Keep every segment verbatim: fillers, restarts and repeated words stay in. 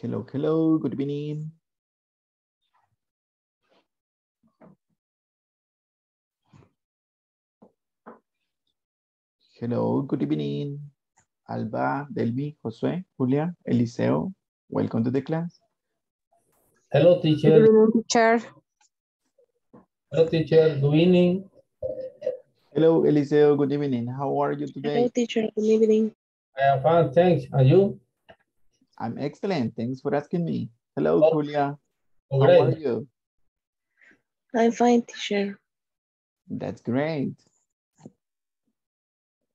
Hello, hello, good evening. Hello, good evening. Alba, Delmi, Josue, Julia, Eliseo, welcome to the class. Hello, teacher. Hello, teacher. Hello, teacher. Good evening. Hello, Eliseo. Good evening. How are you today? Hello, teacher. Good evening. I am fine, thanks. And you? I'm excellent. Thanks for asking me. Hello, oh, Julia. How great. Are you? I'm fine, teacher. That's great.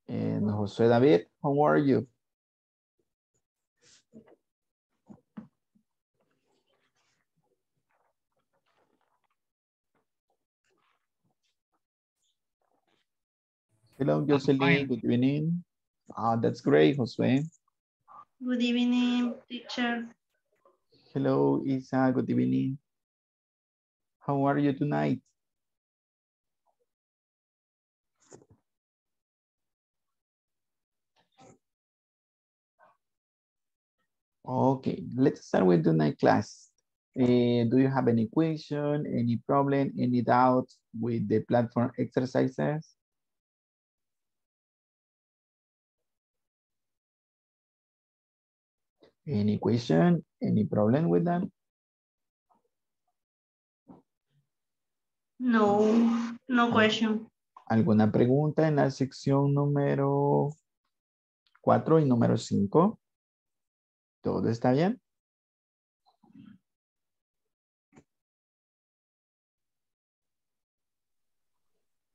And José David, how are you? Hello, Jocelyn. Good evening. Ah, that's great, José. Good evening, teacher. Hello, Isa. Good evening. How are you tonight? Okay, let's start with tonight class. Uh, do you have any question, any problem, any doubt with the platform exercises? Any question, any problem with them? No, no question. ¿Alguna pregunta en la sección número cuatro y número cinco? ¿Todo está bien?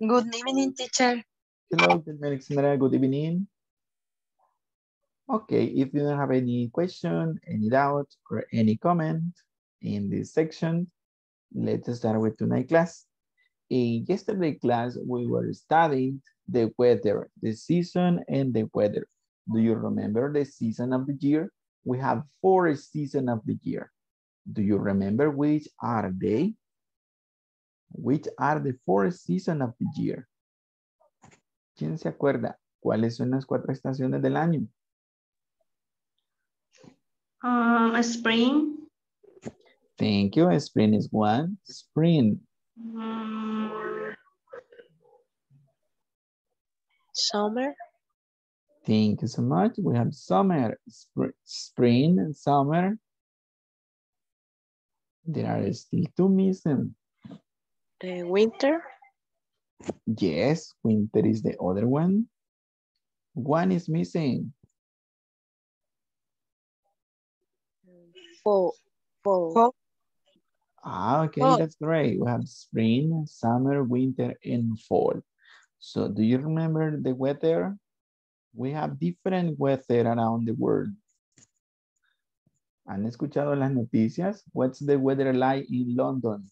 Good evening, teacher. Hello, Alexandra. Good evening. Okay, if you don't have any question, any doubt, or any comment in this section, let's start with tonight's class. In yesterday's class, we were studying the weather, the season, and the weather. Do you remember the season of the year? We have four seasons of the year. Do you remember which are they? Which are the four seasons of the year? ¿Quién se acuerda? ¿Cuáles son las cuatro estaciones del año? Um, spring. Thank you. Spring is one. Spring. Um, summer. Thank you so much. We have summer, sp spring, and summer. There are still two missing. Uh, winter. Yes, winter is the other one. One is missing. Fall. Fall. Fall. Ah, okay, fall. That's great. We have spring, summer, winter, and fall. So do you remember the weather? We have different weather around the world. ¿Han escuchado las noticias? What's the weather like in London?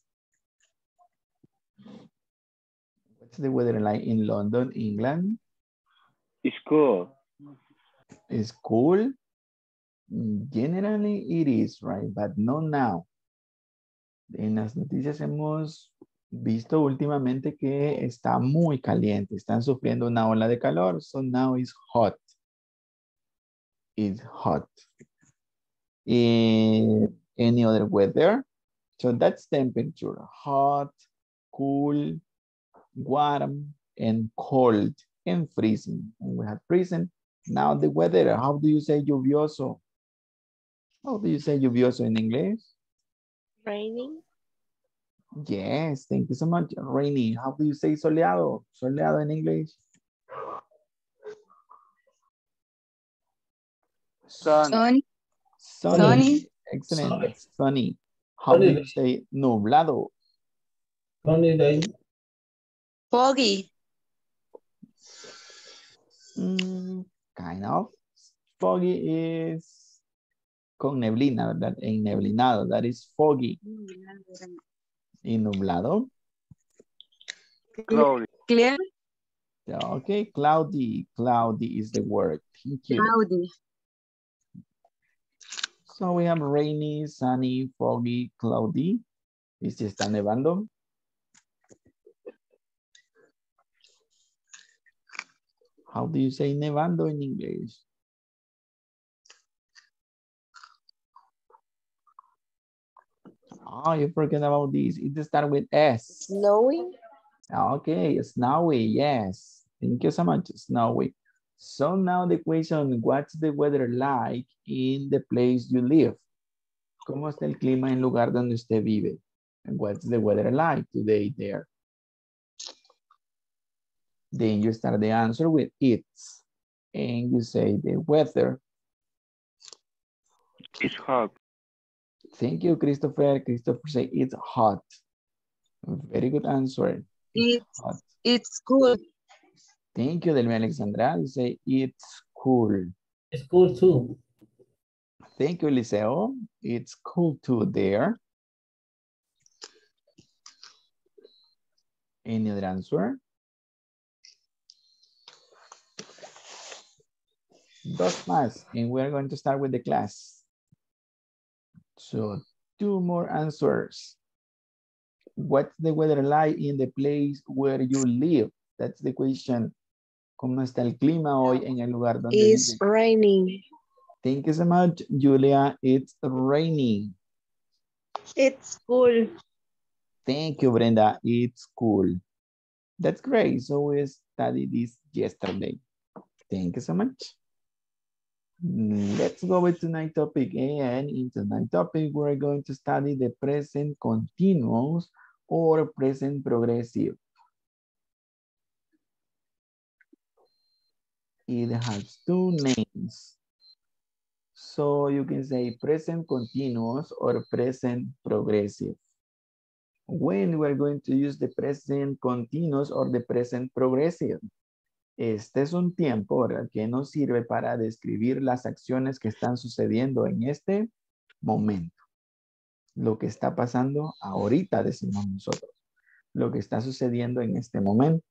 What's the weather like in London, England? It's cool. It's cool. Generally it is, right? But no now. En las noticias hemos visto últimamente que está muy caliente. Están sufriendo una ola de calor. So now it's hot. It's hot. And any other weather? So that's temperature. Hot, cool, warm, and cold, and freezing. And we have freezing. Now the weather. How do you say lluvioso? How do you say lluvioso in English? Raining. Yes, thank you so much. Rainy. How do you say soleado? Soleado in English? Sun. Sun. Sunny. Sunny. Excellent. Sunny. Sunny. How sunny. Do you say nublado? Sunny day. Foggy. Mm, kind of. Foggy is con neblina, ¿verdad? En neblinado, that is foggy. Y nublado. Cloudy. Clear. Okay, cloudy. Cloudy is the word. Thank you. Cloudy. So we have rainy, sunny, foggy, cloudy. ¿Y si está nevando? How do you say nevando in English? Oh, you forget about this. It starts with S. Snowy. Okay, snowy, yes. Thank you so much, snowy. So now the question, what's the weather like in the place you live? ¿Cómo está el clima en el lugar donde usted vive? And what's the weather like today there? Then you start the answer with it's. And you say the weather. It's hot. Thank you, Christopher. Christopher say it's hot. Very good answer. It's hot. It's cool. Thank you, Delmi Alexandra. You say it's cool. It's cool too. Thank you, Liceo. It's cool too there. Any other answer? Dos más, and we're going to start with the class. So two more answers. What's the weather like in the place where you live? That's the question. ¿Cómo está el clima hoy en el lugar donde vive? It's raining. Thank you so much, Julia. It's raining. It's cool. Thank you, Brenda. It's cool. That's great. So we studied this yesterday. Thank you so much. Let's go with tonight's topic. And in tonight's topic, we're going to study the present continuous or present progressive. It has two names. So you can say present continuous or present progressive. When we're going to use the present continuous or the present progressive. Este es un tiempo, ¿verdad?, que nos sirve para describir las acciones que están sucediendo en este momento. Lo que está pasando ahorita, decimos nosotros. Lo que está sucediendo en este momento.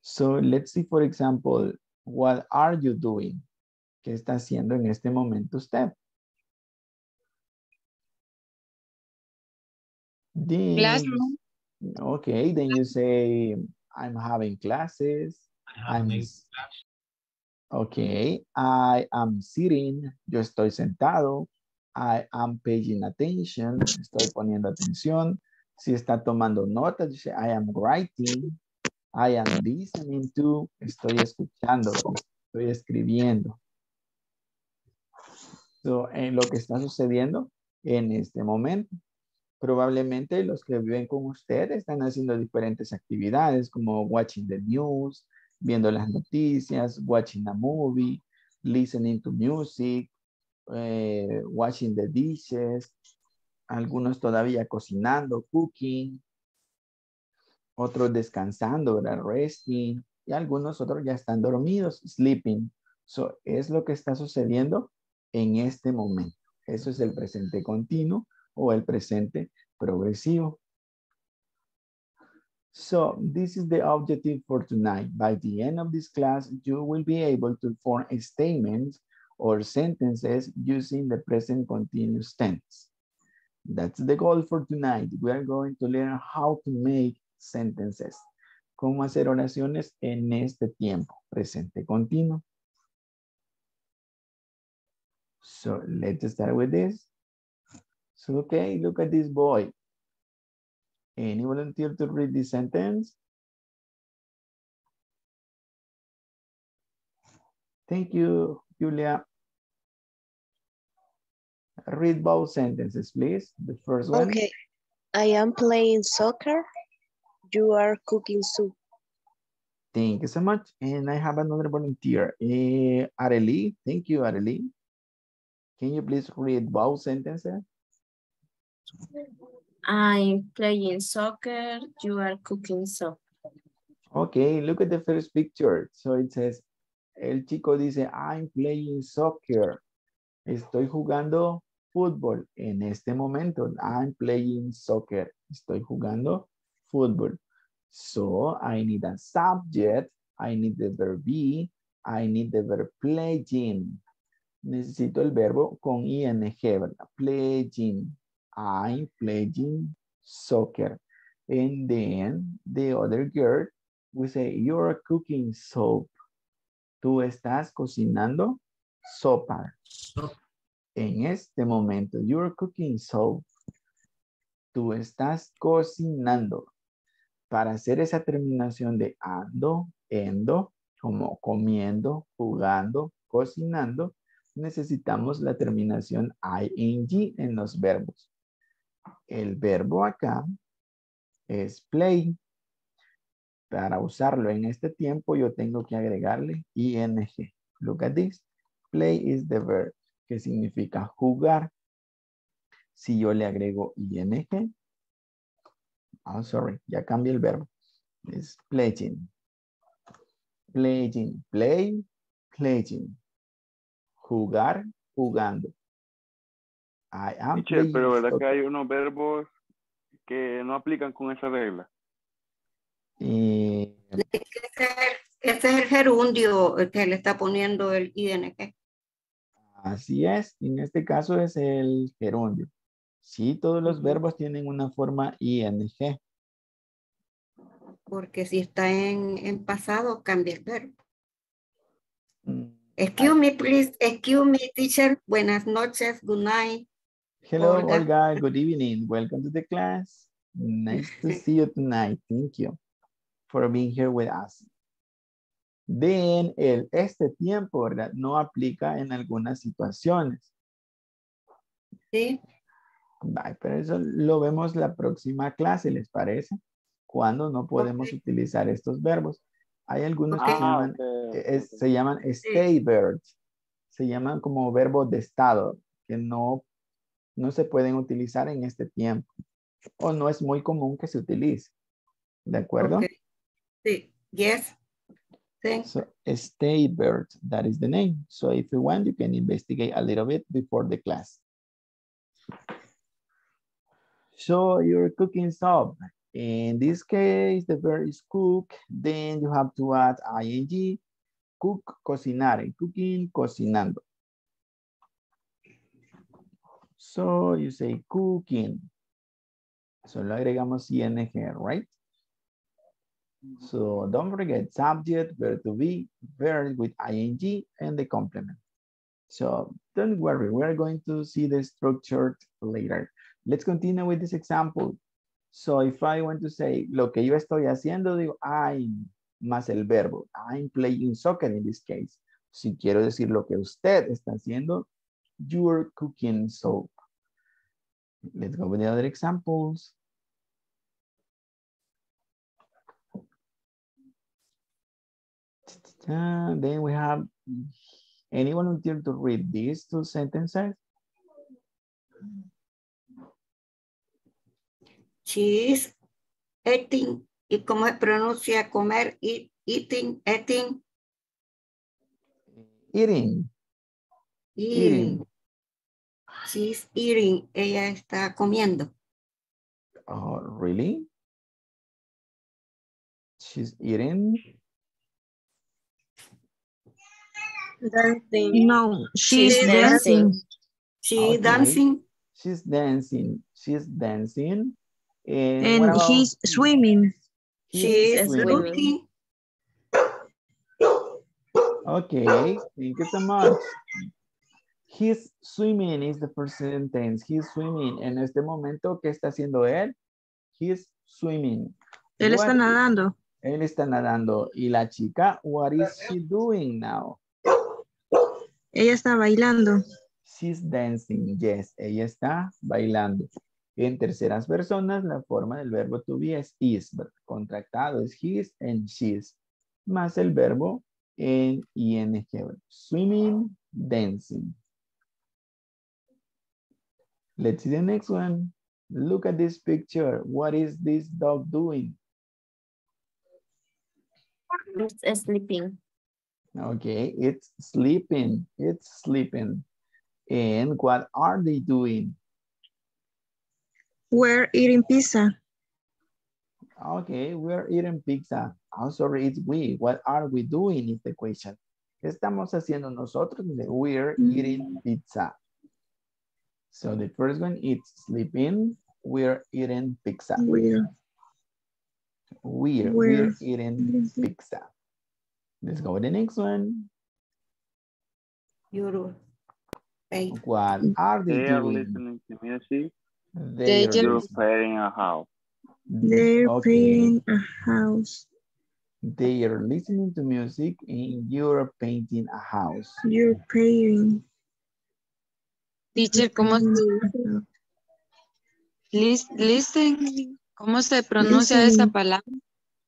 So let's see, for example, what are you doing? ¿Qué está haciendo en este momento usted? Then, classroom. Okay, then you say... I'm having classes. I'm having class. Okay. I am sitting. Yo estoy sentado. I am paying attention. Estoy poniendo atención. Si está tomando notas, you say, I am writing. I am listening to. Estoy escuchando. Estoy escribiendo. So, en lo que está sucediendo en este momento. Probablemente los que viven con usted están haciendo diferentes actividades como watching the news, viendo las noticias, watching a movie, listening to music, eh, washing the dishes, algunos todavía cocinando, cooking, otros descansando, ¿verdad?, resting, y algunos otros ya están dormidos, sleeping. So, es lo que está sucediendo en este momento. Eso es el presente continuo o el presente progresivo. So, this is the objective for tonight. By the end of this class, you will be able to form statements or sentences using the present continuous tense. That's the goal for tonight. We are going to learn how to make sentences. Cómo hacer oraciones en este tiempo, presente continuo. So, let's start with this. So, okay, look at this boy. Any volunteer to read this sentence? Thank you, Julia. Read both sentences, please. The first one. Okay. I am playing soccer. You are cooking soup. Thank you so much. And I have another volunteer. Uh, Arely. Thank you, Arely. Can you please read both sentences? I'm playing soccer, you are cooking soup. Okay, look at the first picture. So it says, el chico dice, I'm playing soccer. Estoy jugando fútbol en este momento. I'm playing soccer. Estoy jugando fútbol. So I need a subject. I need the verb be. I need the verb playing. Necesito el verbo con ing, ¿verdad? Playing. I'm playing soccer. And then the other girl, we say, you're cooking soup. Tú estás cocinando sopa. En este momento, you're cooking soap. Tú estás cocinando. Para hacer esa terminación de ando, endo, como comiendo, jugando, cocinando, necesitamos la terminación ing en los verbos. El verbo acá es play. Para usarlo en este tiempo, yo tengo que agregarle ing. Look at this. Play is the verb, que significa jugar. Si yo le agrego ing, I'm sorry, ya cambié el verbo. Es playing. Playing, play, playing. Jugar, jugando. I am Michelle, playing. Pero verdad que hay unos verbos que no aplican con esa regla. Y... Este es el gerundio que le está poniendo el ing. Así es, en este caso es el gerundio. Sí, todos los verbos tienen una forma ing. Porque si está en, en pasado, cambia el verbo. Mm. Excuse me, please. Excuse me, teacher. Buenas noches. Good night. Hello, Olga. Olga. Good evening. Welcome to the class. Nice to see you tonight. Thank you for being here with us. Then, el este tiempo, ¿verdad? No aplica en algunas situaciones. Sí. Bye, pero eso lo vemos la próxima clase, ¿les parece? Cuando no podemos okay. utilizar estos verbos. Hay algunos okay. que llaman, okay. es, se llaman stay verbs. Se llaman como verbos de estado, que no, no se pueden utilizar en este tiempo. O no es muy común que se utilice. ¿De acuerdo? Okay. Sí. Yes. So stay bird, that is the name. So if you want, you can investigate a little bit before the class. So you're cooking soap. In this case, the verb is cook. Then you have to add ing. Cook, cocinar. Cooking, cocinando. So you say cooking. So lo agregamos ing, right? So don't forget subject, verb to be, verb with ing, and the complement. So don't worry, we're going to see the structure later. Let's continue with this example. So if I want to say, lo que yo estoy haciendo, digo, I'm, más el verbo. I'm playing soccer in this case. Si quiero decir lo que usted está haciendo, you're cooking soap. Let's go with the other examples. And then we have, any volunteer to read these two sentences? She is eating, ¿y cómo se pronuncia comer? Eat, eating, eating. Eating. Eating. Eating. She is eating, ella está comiendo. Oh, really? She's eating? Dancing. No, she's, she's dancing. dancing. She's okay. dancing. She's dancing. She's dancing. And, and about... he's swimming. She, she is swimming. looking. Okay, thank you so much. He's swimming is the first sentence. He's swimming. En este momento, ¿qué está haciendo él? He's swimming. Él what está is... nadando. Él está nadando. Y la chica, what is she doing now? Ella está bailando. She's dancing, yes. Ella está bailando. En terceras personas, la forma del verbo to be es is, but contractado es his and she's, más el verbo en ing. Swimming, dancing. Let's see the next one. Look at this picture. What is this dog doing? It's sleeping. Okay, it's sleeping, it's sleeping. And what are they doing? We're eating pizza. Okay, we're eating pizza. I'm sorry, it's we. What are we doing is the question. ¿Qué estamos haciendo nosotros? We're eating pizza. So the first one, it's sleeping. We're eating pizza. We're, we're, we're eating pizza. Let's go with the next one. You're Okay. What are they, they are doing? Listening to music. They they are repairing a house. They're okay. painting a house. They are listening to music and you're painting a house. You're painting. Teacher, ¿cómo se... Listen. ¿Cómo se pronuncia listening. Esa palabra?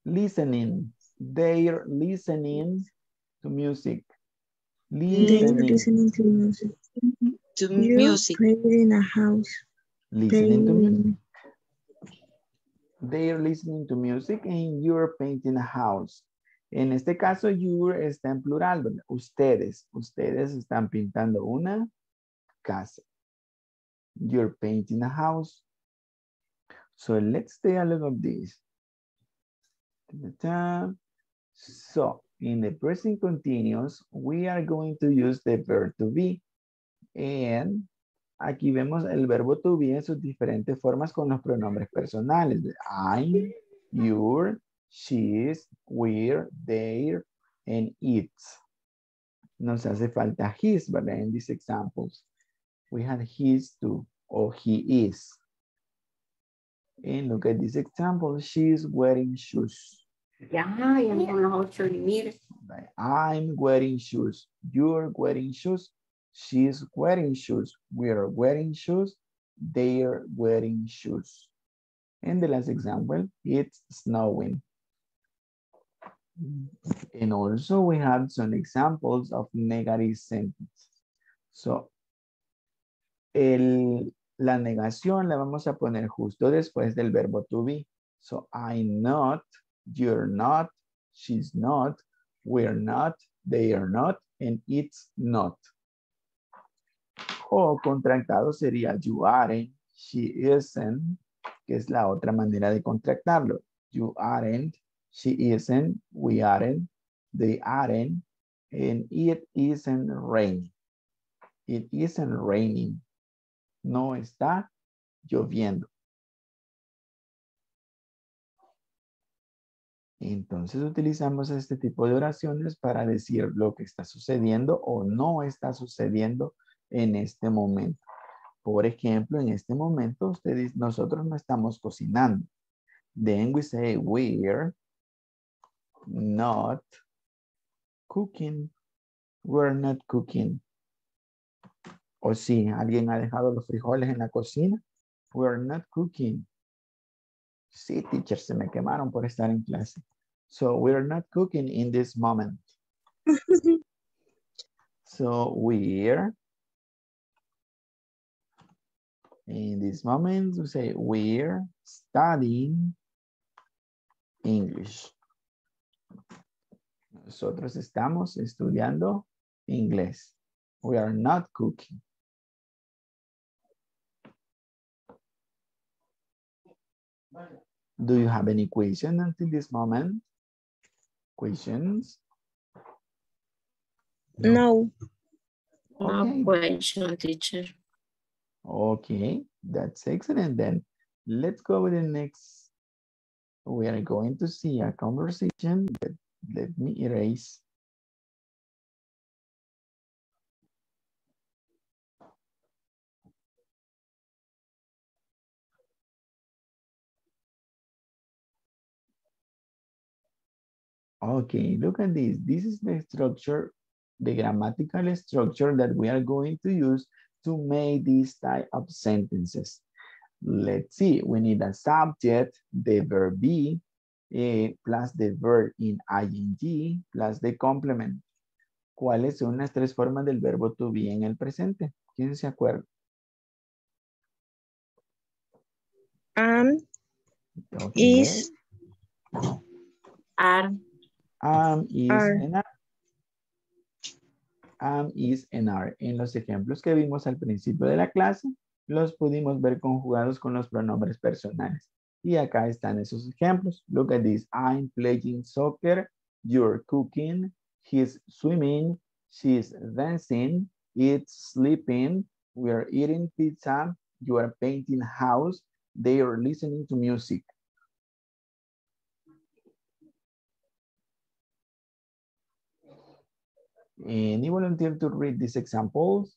Listening. They're listening to music. Listening. They're listening to music. To you're music. Painting a house. Listening painting. To music. They're listening to music and you're painting a house. En este caso, you está en plural. Ustedes, ustedes están pintando una casa. You're painting a house. So let's take a look at this. So in the present continuous, we are going to use the verb to be. And aquí vemos el verbo to be en sus diferentes formas con los pronombres personales. I'm, your, she's, we're, their, and it's. Nos hace falta his, ¿verdad? In these examples, we had his too, or he is. And look at this example. She's wearing shoes. Yeah, I am going to need it. I'm wearing shoes. You're wearing shoes. She's wearing shoes. We're wearing shoes. They're wearing shoes. And the last example, it's snowing. And also we have some examples of negative sentences. So, el, la negación la vamos a poner justo después del verbo to be. So, I'm not, you're not, she's not, we're not, they are not, and it's not. O contractado sería you aren't, she isn't, que es la otra manera de contractarlo. You aren't, she isn't, we aren't, they aren't, and it isn't raining. It isn't raining. No está lloviendo. Entonces utilizamos este tipo de oraciones para decir lo que está sucediendo o no está sucediendo en este momento. Por ejemplo, en este momento, ustedes, nosotros no estamos cocinando. Then we say, we're not cooking. We're not cooking. O si alguien ha dejado los frijoles en la cocina, we're not cooking. Sí, teacher, se me quemaron por estar en clase. So, we're not cooking in this moment. So, we're... In this moment, we say, we're studying English. Nosotros estamos estudiando inglés. We are not cooking. Do you have any questions until this moment? Questions? No. No, okay. No question, teacher. Okay, that's excellent. Then let's go with the next. We are going to see a conversation. Let, let me erase. Okay, look at this. This is the structure, the grammatical structure that we are going to use to make these type of sentences. Let's see, we need a subject, the verb be, eh, plus the verb in ing, plus the complement. ¿Cuáles son las tres formas del verbo to be en el presente? ¿Quién se acuerda? Am, um, okay. Is, are. Am, is, are. And are. Am, is, and are. En los ejemplos que vimos al principio de la clase, los pudimos ver conjugados con los pronombres personales. Y acá están esos ejemplos. Look at this. I'm playing soccer. You're cooking. He's swimming. She's dancing. It's sleeping. We're eating pizza. You are painting house. They are listening to music. Any volunteer to read these examples?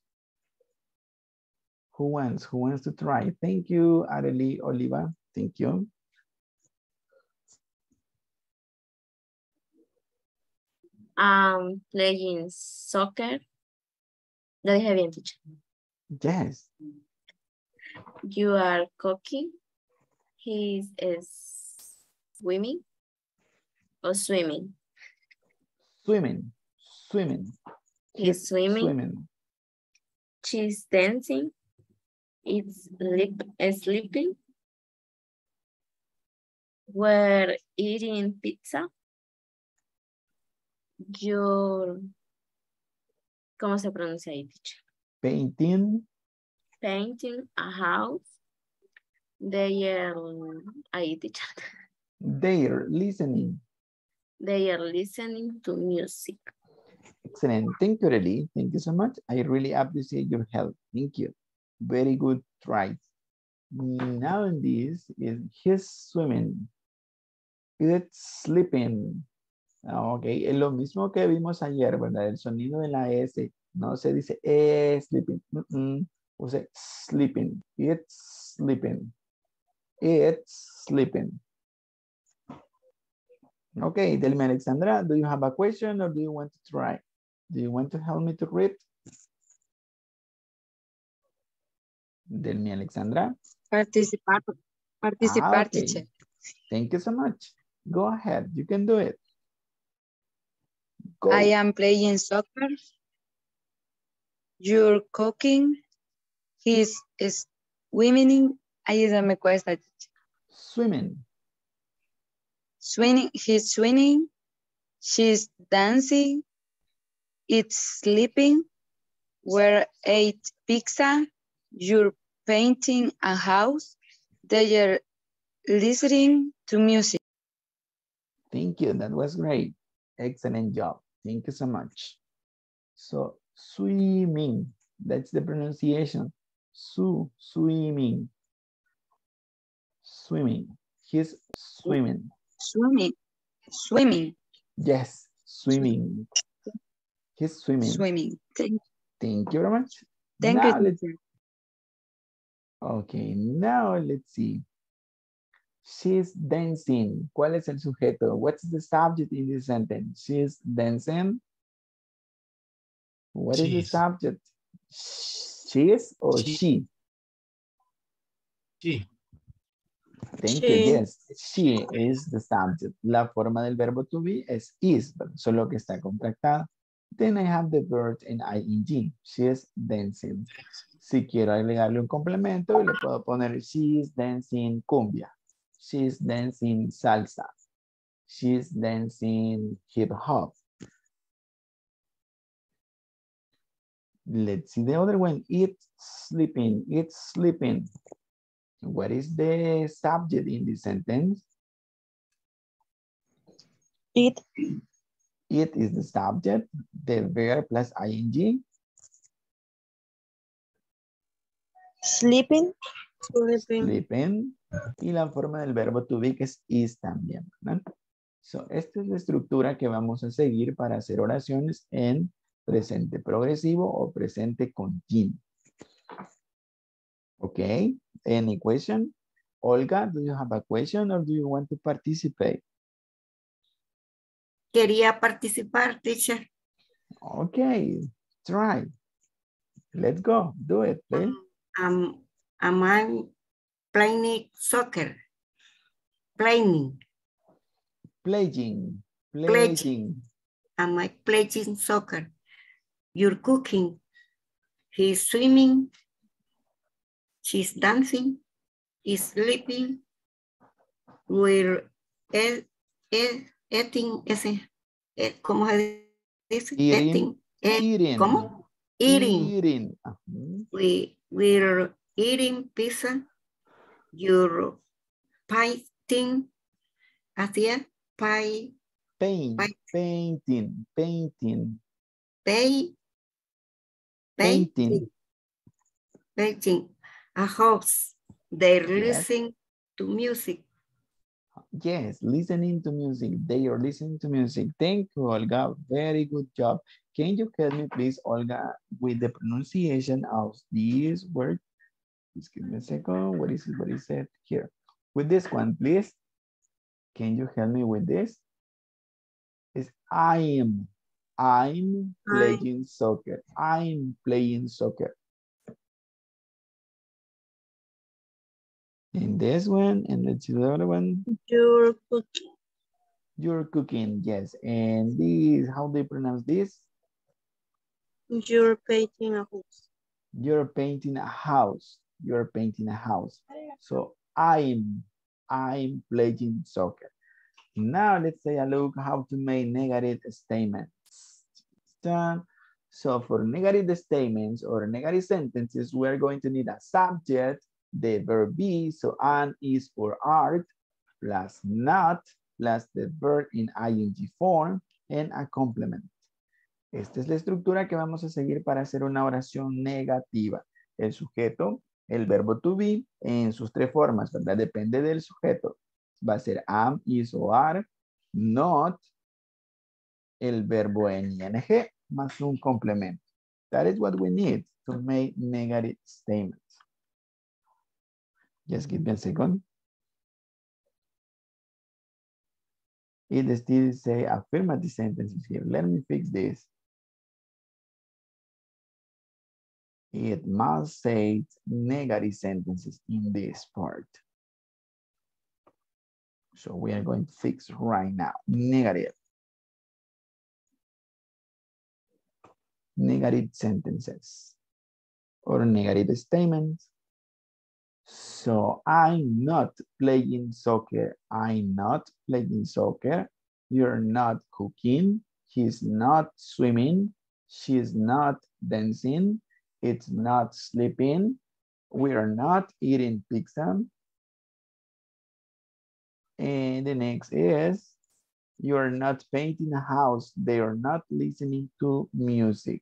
Who wants? Who wants to try? Thank you, Arely Oliva. Thank you. Um, playing soccer. That is heavy, teacher. Yes. You are cooking. He is swimming or swimming. Swimming. Swimming. He's swimming. Swimming. She's dancing. It's lip sleeping. We're eating pizza. You're, ¿cómo se pronuncia ahí, teacher? Painting. Painting a house. They are ahí, teacher. They are listening. They are listening to music. Excellent. Thank you, Arely. Thank you so much. I really appreciate your help. Thank you. Very good try. Now in this is he's swimming. It's sleeping. Ok, es lo mismo que vimos ayer, ¿verdad? El sonido de la S. No se dice eh, sleeping. Mm -mm. O sea, sleeping. It's sleeping. It's sleeping. Okay, tell me, Alexandra, do you have a question or do you want to try? Do you want to help me to read? Tell me, Alexandra. Participar. Participar, ah, okay. Teacher. Thank you so much. Go ahead. You can do it. Go. I am playing soccer. You're cooking. He's swimming. Ahí se me cuesta. Swimming. Swinging, he's swinging, she's dancing, it's sleeping, we're ate pizza, you're painting a house, they're listening to music. Thank you, that was great. Excellent job. Thank you so much. So, swimming, that's the pronunciation. Su, swimming. Swimming, he's swimming. Swimming. Swimming. Yes, swimming. He's swimming. Swimming. Thank, Thank you very much. Thank now you. Okay, now let's see. She's dancing. ¿Cuál es el sujeto? What's the subject in this sentence? She's dancing. What Jeez. Is the subject? She is or she? She. she. Thank she. You, yes. She is the subject. La forma del verbo to be es is, solo que está contractada. Then I have the verb in ing. She is dancing. Si quiero agregarle un complemento, le puedo poner she is dancing cumbia. She is dancing salsa. She is dancing hip hop. Let's see the other one. It's sleeping. It's sleeping. What is the subject in this sentence? It. It is the subject, the verb plus ing. Sleeping. Sleeping. Sleeping. Y la forma del verbo to be que es is también, ¿verdad? So, esta es la estructura que vamos a seguir para hacer oraciones en presente progresivo o presente continuo. Okay. Any question? Olga, do you have a question or do you want to participate? Quería participar, teacher. Okay, try. Let's go. Do it, please. Um, am I playing soccer? Playing. Playing. Playing. Am I playing soccer? You're cooking. He's swimming. She's dancing, is sleeping, we're eating, eating, ¿cómo se dice? Eating, eating, ¿cómo? Eating, eating. Uh-huh. We, we're eating pizza, you're painting, así es, pie, paint, pie. painting, painting, Pay, painting, painting, painting. A house. They're yes. listening to music. Yes, listening to music. They are listening to music. Thank you, Olga. Very good job. Can you help me, please, Olga, with the pronunciation of this word? Just give me a second. What is it? What is it here? With this one, please. Can you help me with this? It's I'm. I'm playing soccer. I'm playing soccer. And this one, and the other one. You're cooking. You're cooking, yes. And this, how do you pronounce this? You're painting a house. You're painting a house. You're painting a house. So I'm, I'm playing soccer. Now let's take a look how to make negative statements. Done. So for negative statements or negative sentences, we're going to need a subject, the verb be, so an, is, or are, plus not, plus the verb in ing form, and a complement. Esta es la estructura que vamos a seguir para hacer una oración negativa. El sujeto, el verbo to be, en sus tres formas, ¿verdad? Depende del sujeto. Va a ser am, is, o are, not, el verbo en ing, más un complemento. That is what we need to make negative statements. Just give me a second. It still say affirmative sentences here. Let me fix this. It must say negative sentences in this part. So we are going to fix right now. Negative. Negative sentences or negative statements. So I'm not playing soccer. I'm not playing soccer. You're not cooking. He's not swimming. She's not dancing. It's not sleeping. We're not eating pizza. And the next is, you're not painting a house. They are not listening to music.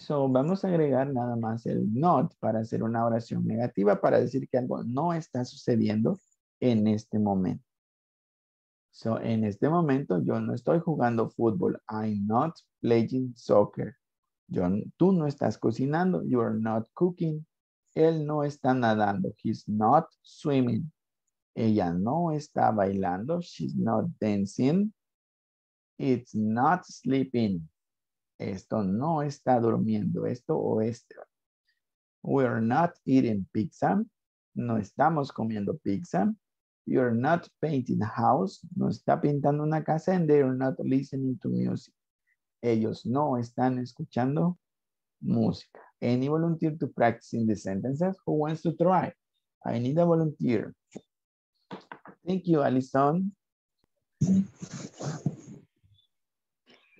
So, vamos a agregar nada más el not para hacer una oración negativa para decir que algo no está sucediendo en este momento. So, en este momento yo no estoy jugando fútbol. I'm not playing soccer. Yo, tú no estás cocinando. You are not cooking. Él no está nadando. He's not swimming. Ella no está bailando. She's not dancing. It's not sleeping. Esto no está durmiendo, esto o este. We're not eating pizza. No estamos comiendo pizza. You're not painting a house. No está pintando una casa. And they're not listening to music. Ellos no están escuchando música. Any volunteer to practice in the sentences? Who wants to try? I need a volunteer. Thank you, Alison.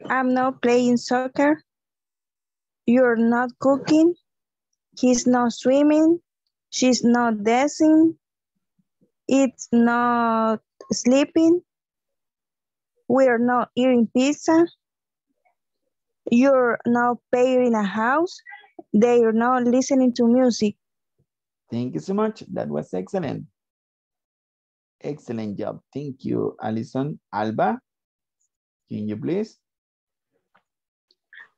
I'm not playing soccer. You're not cooking. He's not swimming. She's not dancing. It's not sleeping. We're not eating pizza. You're not painting a house. They're not listening to music. Thank you so much. That was excellent. Excellent job. Thank you, Alison. Alba, can you please?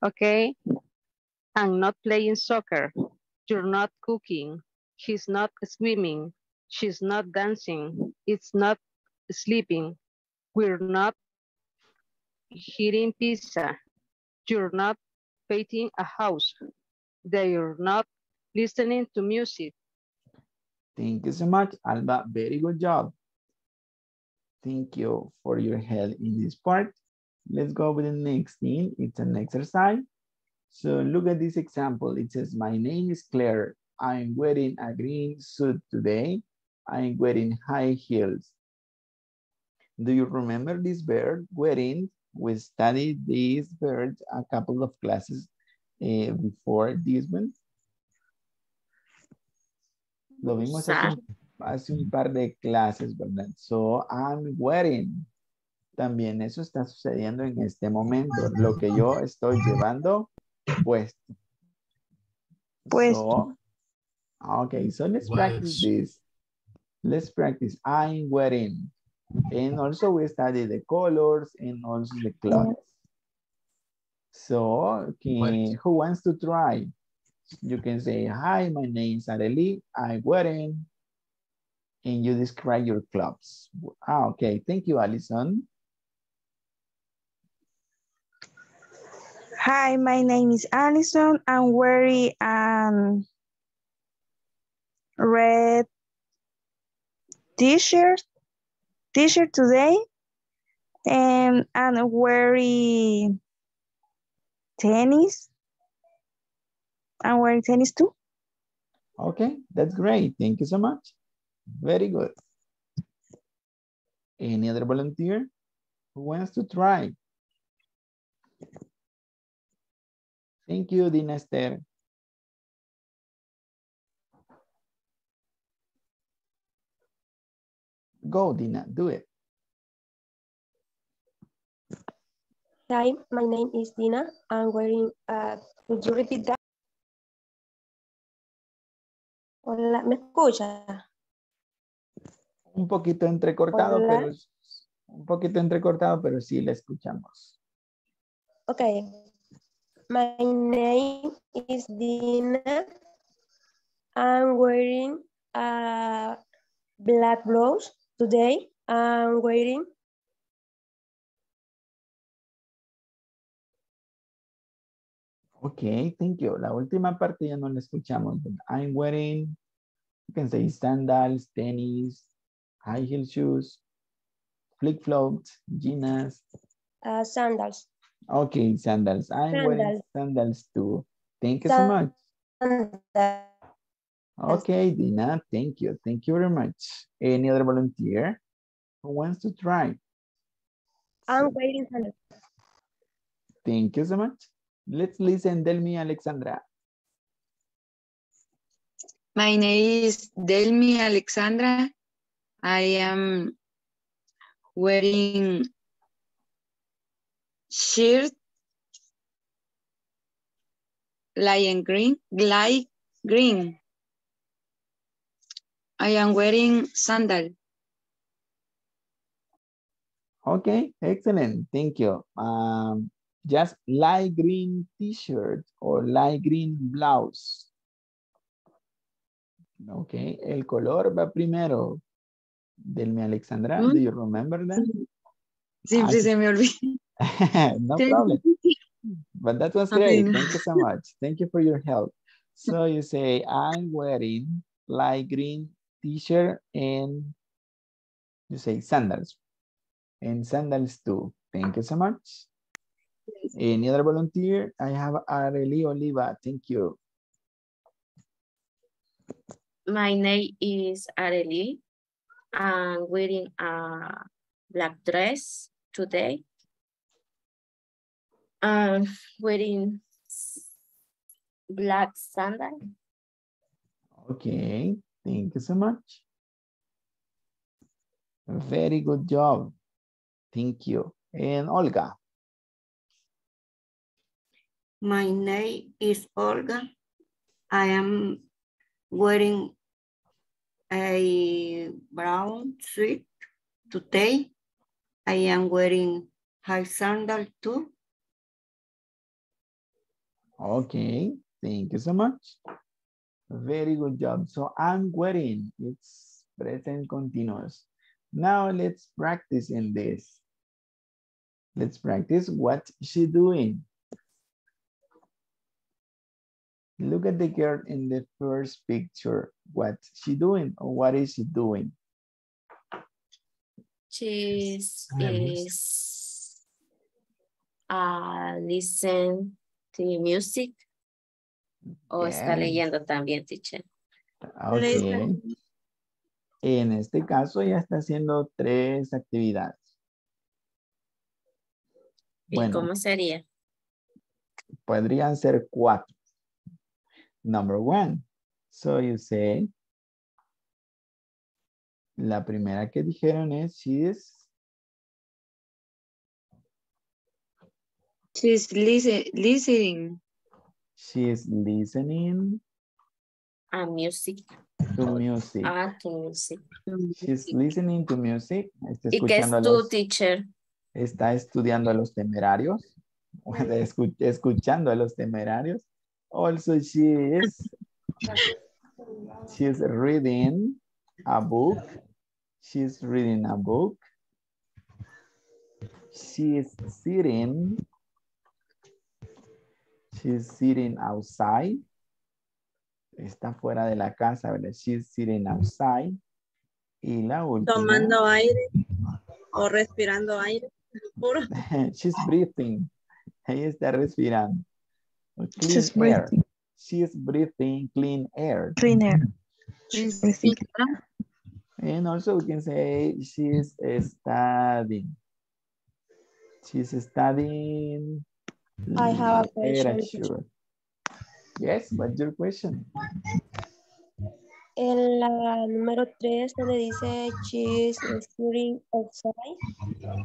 Okay, I'm not playing soccer. You're not cooking. He's not swimming. She's not dancing. It's not sleeping. We're not eating pizza. You're not painting a house. They're not listening to music. Thank you so much, Alba. Very good job. Thank you for your help in this part. Let's go with the next thing. It's an exercise. So look at this example. It says, my name is Claire. I'm wearing a green suit today. I'm wearing high heels. Do you remember this verb, wearing? We studied these verbs a couple of classes uh, before this one. Lo vimos hace, hace un par de clases, ¿verdad? So I'm wearing. También eso está sucediendo en este momento. Lo que yo estoy llevando puesto. Puesto. So, okay, so let's practice this. Let's practice. I'm wearing. And also we study the colors and also the clothes. So, okay, who wants to try? You can say, hi, my name is Arely. I'm wearing, and you describe your clubs. Ah, okay, thank you, Alison. Hi, my name is Alison. I'm wearing um, red t-shirt t-shirt today, and I'm wearing tennis. I'm wearing tennis too. Okay, that's great. Thank you so much. Very good. Any other volunteer who wants to try? Thank you, Dina Esther. Go, Dina, do it. Hi, my name is Dina. I'm wearing, uh, would you repeat that? Hola, ¿me escucha? Un poquito entrecortado, Hola. pero un poquito entrecortado, pero sí la escuchamos. Okay. My name is Dina. I'm wearing a black blouse today. I'm wearing Okay, thank you. La última parte ya no la escuchamos. I'm wearing, you can say sandals, tennis, high heel shoes, flip-flops, jeans. Uh, sandals. Okay, sandals. I'm sandals. wearing sandals too. Thank you so much. Sandals. Okay, Dina, thank you. Thank you very much. Any other volunteer who wants to try? I'm wearing sandals. Thank you so much. Let's listen, Delmi Alexandra. My name is Delmi Alexandra. I am wearing shirt light green, light green. I am wearing sandal. Okay, excellent. Thank you. Um, just light green t-shirt or light green blouse. Okay, el color va primero. Delmi Alexandra, mm-hmm. do you remember that? Siempre se me olvida. No problem. But that was great. Thank you so much. Thank you for your help. So you say, I'm wearing light green t-shirt and you say sandals. And sandals too. Thank you so much. Any other volunteer? I have Arely Oliva. Thank you. My name is Arely. I'm wearing a black dress today. I'm wearing black sandals. Okay, thank you so much. Very good job. Thank you. And Olga. My name is Olga. I am wearing a brown suit today. I am wearing high sandal too. Okay, thank you so much. Very good job. So I'm wearing, it's present continuous. Now let's practice in this. Let's practice what she's doing. Look at the girl in the first picture. What's she doing or what is she doing? She is uh, listen to music. O yes. está leyendo también, teacher. Okay. En este caso ya está haciendo tres actividades. ¿Y bueno, cómo sería? Podrían ser cuatro. Number one. So you say, la primera que dijeron es, she is. She is listen, listening. She is listening. And music. To music. Ah, to music. She's listening to music. Está ¿Y qué es tu los, teacher? Está estudiando a los temerarios. Escuch, escuchando a los temerarios. Also, she is, she's reading a book. She's reading a book. She is sitting. She's sitting outside. Está fuera de la casa, ¿verdad? She's sitting outside. Y la última. Tomando aire o respirando aire. She's breathing. Ella está respirando. Clean She's air. breathing. She's breathing clean air. Clean air. She's breathing. And also we can say she's studying. She's studying. I have a question. Sure. Yes, what's your question? En la número tres donde dice she's sitting outside.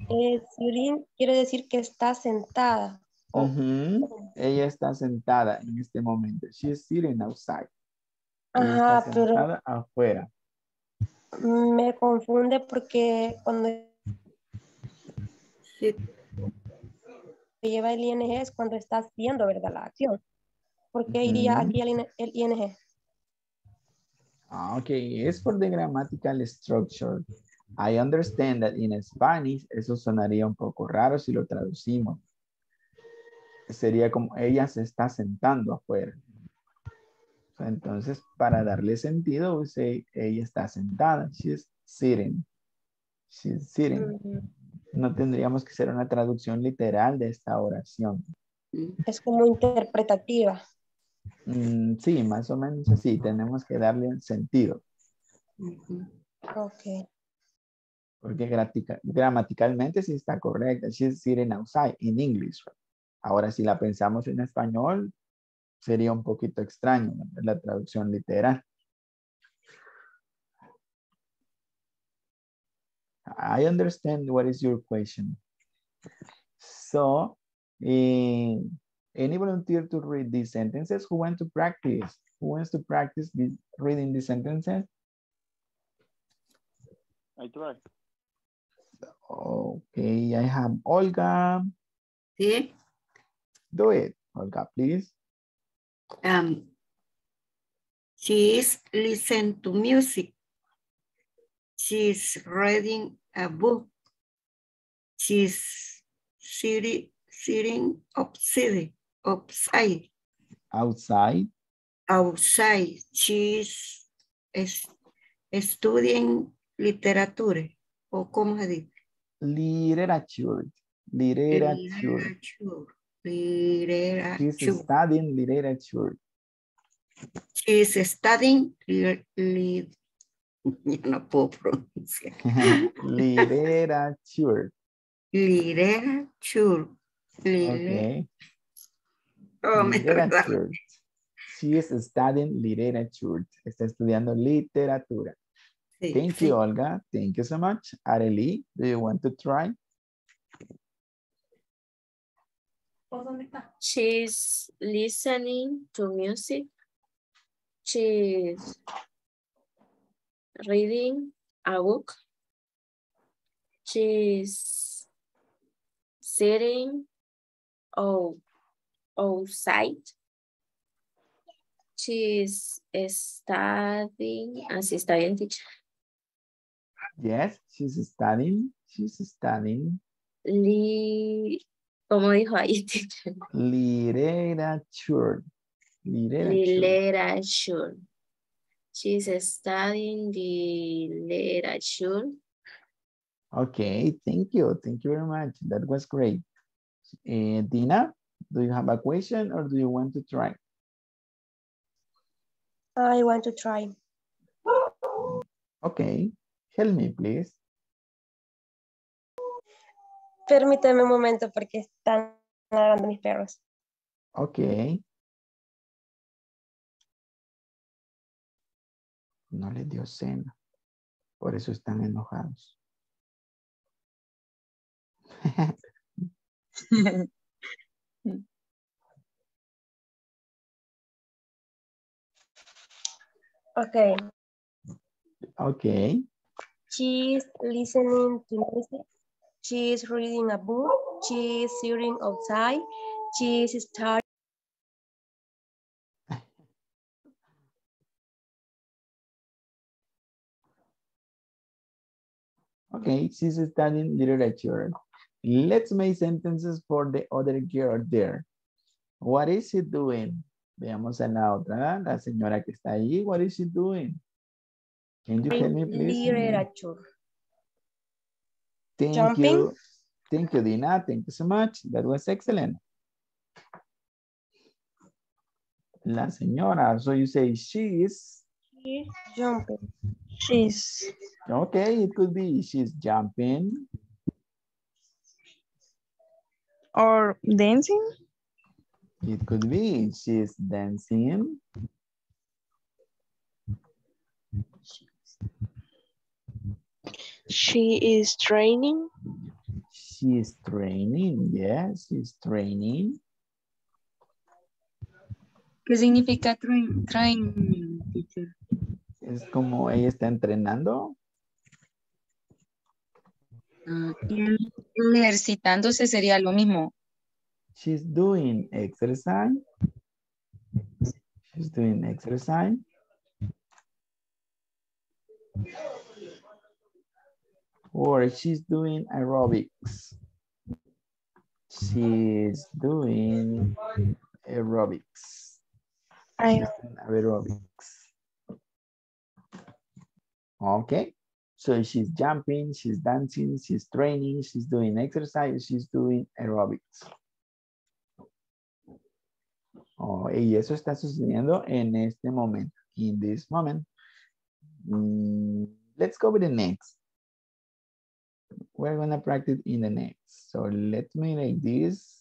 Eh, sitting quiere decir que está sentada. Uh-huh. Ella está sentada en este momento. She's sitting outside. Ella Ajá, está sentada pero afuera. Me confunde porque cuando sí. lleva el I N G es cuando está haciendo, ¿verdad? La acción. ¿Por qué iría uh-huh. aquí el I N G? Okay, it's for the grammatical structure. I understand that in Spanish eso sonaría un poco raro si lo traducimos. Sería como ella se está sentando afuera. Entonces, para darle sentido, we say ella está sentada. She's sitting. She's sitting. No tendríamos que hacer una traducción literal de esta oración. Es como interpretativa. Mm, sí, más o menos así. Tenemos que darle sentido. Ok. Porque gratica, gramaticalmente sí está correcta. She's sitting outside in English. Ahora, si la pensamos en español, sería un poquito extraño, ¿no? La traducción literal. I understand what is your question. So, eh, any volunteer to read these sentences? Who wants to practice? Who wants to practice this, reading these sentences? I try. Okay, I have Olga. Sí. Do it, Olga, please. Um, she is listening to music. She is reading a book. She is sitting, sitting outside. Outside. Outside. Outside. She is studying literature. ¿O cómo se dice? Literature. Literature. Literature. Literature. She's studying literature. She's studying li li no puedo pronunciar. Literature. Literature. Okay. Oh, literature. Me She is studying literature. Está estudiando literatura. Sí, Thank sí. you, Olga. Thank you so much. Arely, do you want to try? She's listening to music. She's reading a book. She's sitting out, outside. She's studying as a studying teacher. Yes, she's studying. She's studying. Le Como dijo ahí, teacher. Literature. Literature. Literature. She's studying the literature. Okay, thank you. Thank you very much. That was great. Uh, Dina, do you have a question or do you want to try? I want to try. Okay, help me, please. Permíteme un momento porque están nadando mis perros. Ok. No les dio cena. Por eso están enojados. Ok. Ok. She's listening to music. She is reading a book. She is sitting outside. She is studying. Okay, she's studying literature. Let's make sentences for the other girl there. What is she doing? Veamos a la otra, la señora que está ahí. What is she doing? Can you help me, please? Literature. Thank Jumping. you. Thank you, Dina. Thank you so much. That was excellent. La señora. So you say she is. She's jumping. She's. Okay, it could be she's jumping. Or dancing. It could be she's dancing. She is training. She is training, yes, she's training. ¿Qué significa train, training, teacher? Es como ella está entrenando. Uh, ejercitándose sería lo mismo. She's doing exercise. She's doing exercise. Or she's doing aerobics. She's doing aerobics. I... aerobics. Okay. So she's jumping, she's dancing, she's training, she's doing exercise, she's doing aerobics. Oh, y eso está sucediendo en este momento. In this moment. Mm, let's go with the next. We're gonna practice in the next. So let me make this.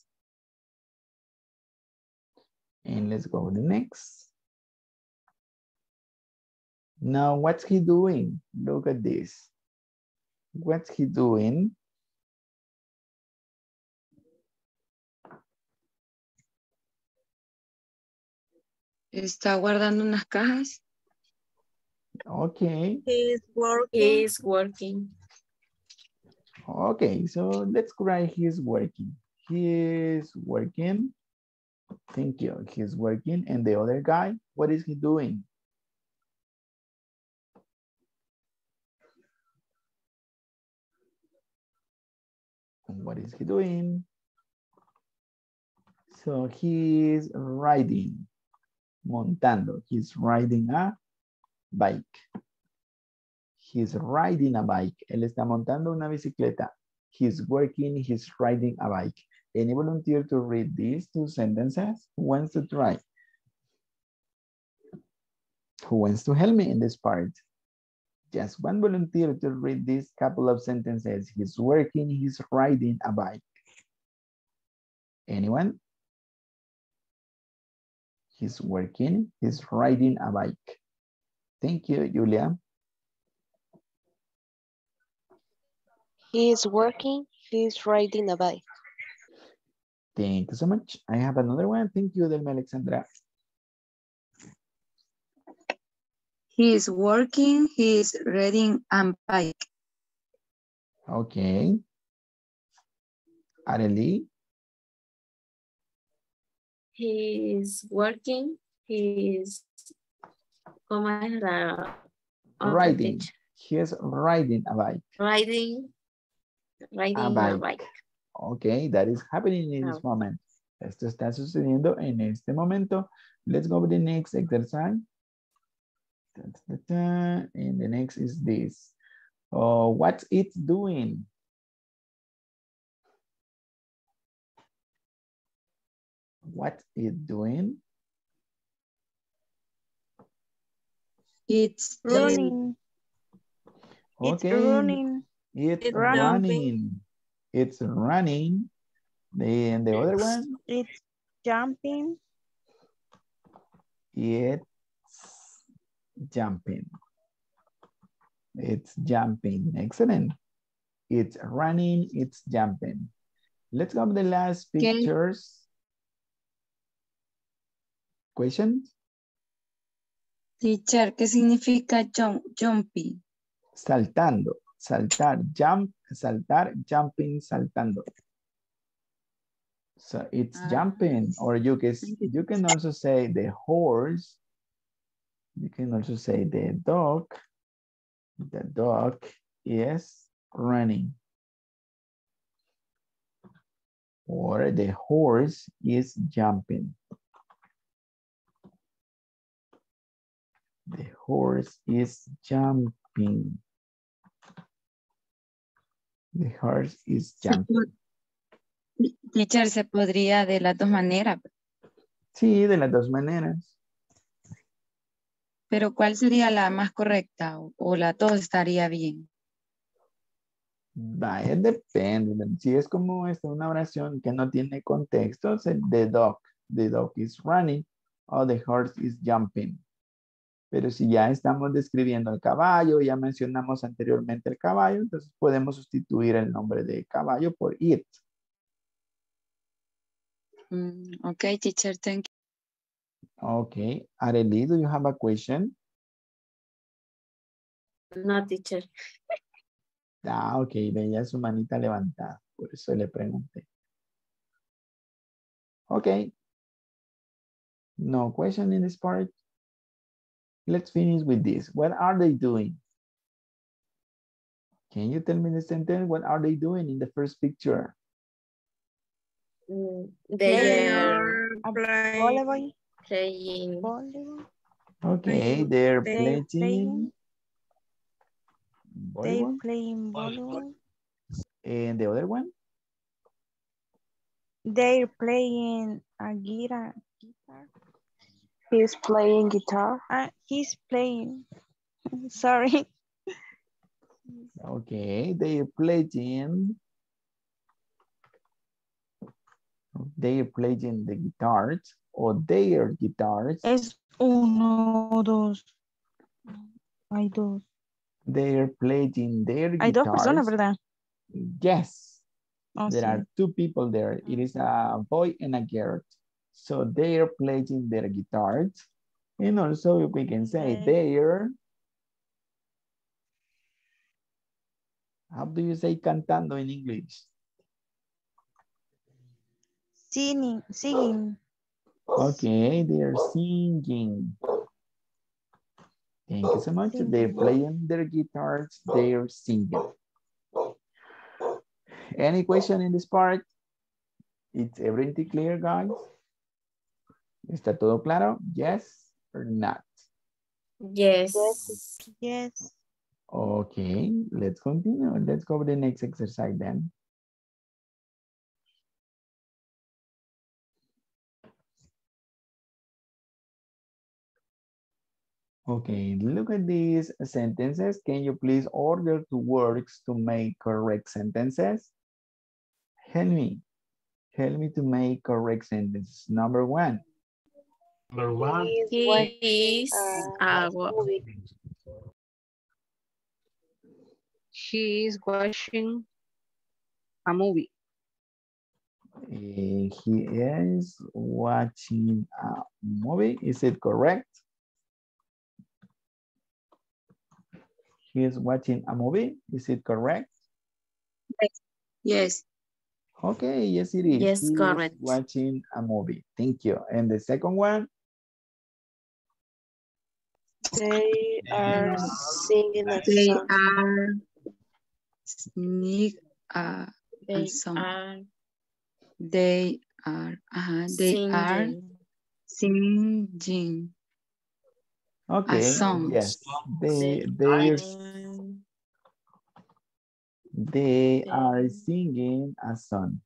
And let's go to the next. Now, what's he doing? Look at this. What's he doing? Está guardando unas cajas. Okay. He's working. He's working. Okay, so let's write he's working. He's working. Thank you. He's working. And the other guy, what is he doing? What is he doing? So he's riding. Montando. He's riding a bike. He's riding a bike. Él está montando una bicicleta. He's working, he's riding a bike. Any volunteer to read these two sentences? Who wants to try? Who wants to help me in this part? Just one volunteer to read these couple of sentences. He's working, he's riding a bike. Anyone? He's working, he's riding a bike. Thank you, Julia. He is working, he is riding a bike. Thank you so much. I have another one. Thank you, Delma Alexandra. He is working, he is riding a bike. Okay. Arely. He is working, he is riding. He is riding a bike. Riding. Riding a bike. A bike. Okay, that is happening in oh. this moment. Esto está sucediendo en este momento. Let's go with the next exercise. And the next is this. Oh, what's it doing? What's it doing? It's running. Okay. It's running. It's, it's running. running. It's running. Then the other one. It's jumping. It's jumping. It's jumping. Excellent. It's running. It's jumping. Let's go to the last pictures. Okay. Questions? Teacher, ¿qué significa jump, jumping? Saltando. Saltar, jump, saltar, jumping, saltando. So it's ah. jumping, or you can, you can also say the horse. You can also say the dog. The dog is running, or the horse is jumping. The horse is jumping. The horse is jumping. Teacher, se podría de las dos maneras. Sí, de las dos maneras. Pero ¿cuál sería la más correcta? ¿O, o la todo estaría bien? Vaya, depende. Si es como esta, una oración que no tiene contexto, es the dog. The dog is running or the horse is jumping. Pero si ya estamos describiendo el caballo, ya mencionamos anteriormente el caballo, entonces podemos sustituir el nombre de caballo por it. Mm, okay, teacher, thank you. Okay, Arely, do you have a question? No, teacher. Ah, ok, veía su manita levantada, por eso le pregunté. Ok. No question in this part. Let's finish with this. What are they doing? Can you tell me the sentence? What are they doing in the first picture? They are playing volleyball. Playing. Okay, they're playing. playing. They're playing volleyball. And the other one? They're playing a guitar. He's playing guitar. Uh, he's playing. Sorry. Okay, they're playing. They're playing the guitars or their guitars. Es uno, dos. Hay dos. They're playing their guitars. Hay dos personas, ¿verdad? Yes. Oh, there sí. are two people there. It is a boy and a girl. So they are playing their guitars. And also we can say they are. How do you say cantando in English? Singing. Singing. Okay, they are singing. Thank you so much. They're playing their guitars. They are singing. Any question in this part? It's everything clear, guys? ¿Está todo claro? Yes or not? Yes. Yes. Okay, let's continue. Let's go to the next exercise then. Okay, look at these sentences. Can you please order two words to make correct sentences? Help me. Help me to make correct sentences. Number one. Number one, he is, uh, he is watching a movie. He is watching a movie. Is it correct? He is watching a movie. Is it correct? Yes. Yes. Okay. Yes, it is. Yes, he correct. Is watching a movie. Thank you. And the second one. They are singing a they song. Are singing a, they a song. Are they are uh-huh, they singing. are singing okay. a song. Yes. They they are, they are singing a song.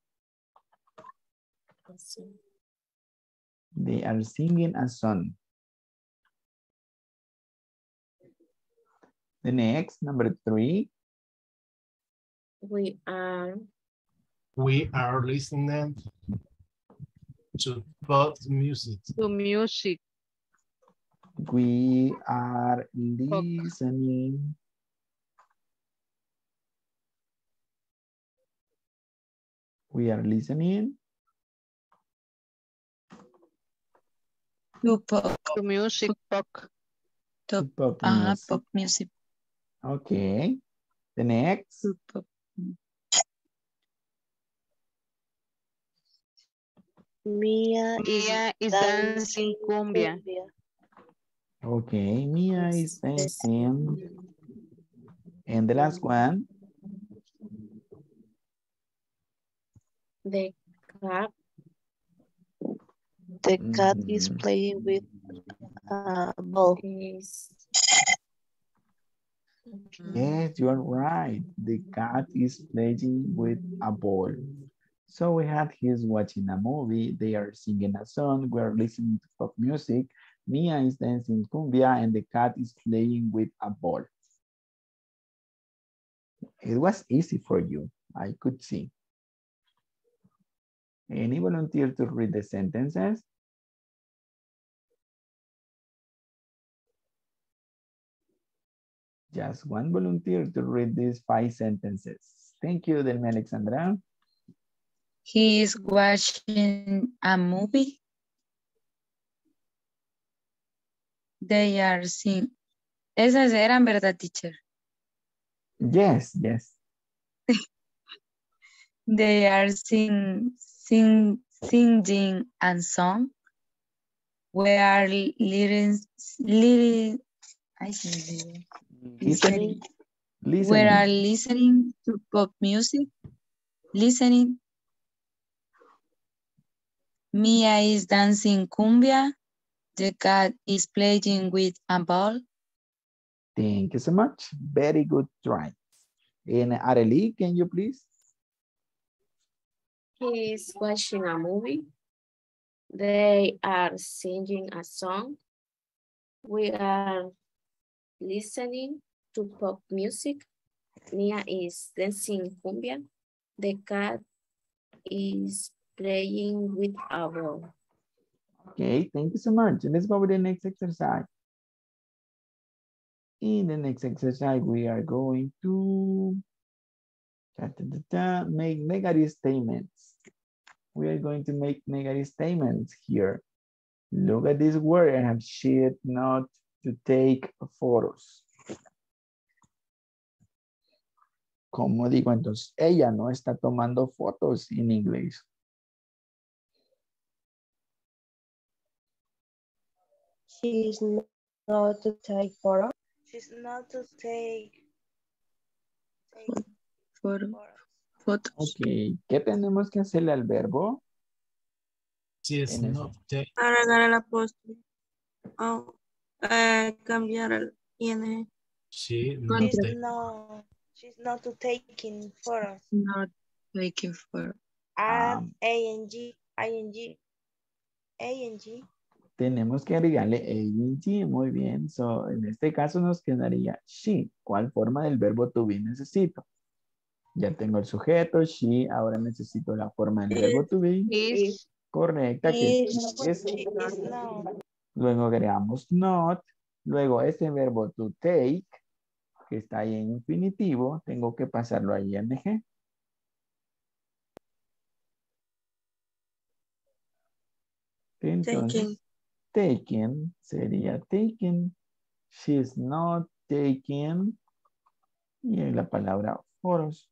They are singing a song. The next, number three. We are. We are listening to pop music. To music. We are listening. We are listening. To pop music. Pop. To pop music. Pop music. Okay, the next. Mia is, Mia is dancing cumbia. Okay, Mia is dancing. And the last one. The cat. The cat mm. is playing with a ball. Yes. Yes, you are right. The cat is playing with a ball. So we have he's watching a movie, they are singing a song, we are listening to pop music, Mia is dancing cumbia, and the cat is playing with a ball. It was easy for you, I could see. Any volunteer to read the sentences? Just one volunteer to read these five sentences. Thank you, Delma Alexandra. He is watching a movie. They are singing. Esas eran, ¿verdad, teacher? Yes, yes. They are sing, sing, singing and song. We are listening. Li I listening. listening. We are listening to pop music. Listening. Mia is dancing cumbia. The cat is playing with a ball. Thank you so much. Very good try. And Arely, can you please? He is watching a movie. They are singing a song. We are listening to pop music. Mia is dancing cumbia. The cat is playing with a ball. Okay, thank you so much. Let's go with the next exercise. In the next exercise, we are going to da, da, da, da, make negative statements. We are going to make negative statements here. Look at this word. I have said not to take photos. Como digo, entonces, ella no está tomando fotos in English. She's not to take photo. She's not to take, take photo. Fotos. Okay. ¿Qué tenemos que hacerle al verbo? She is not take. Agregar el apóstrofe. Oh, eh, cambiar el ing. She not take. No, she's not to taking photos. Not taking photos. Add um, ing, ing, ing. Tenemos que agregarle ing, muy bien. So, en este caso nos quedaría she. ¿Cuál forma del verbo to be necesito? Ya tengo el sujeto, she. Ahora necesito la forma del verbo to be. Is. Correcta. Que is. Es, is not. Luego agregamos not. Luego este verbo to take, que está ahí en infinitivo, tengo que pasarlo a ing. Entonces, taking. Taken sería taken. She's not taken. Y en la palabra photos.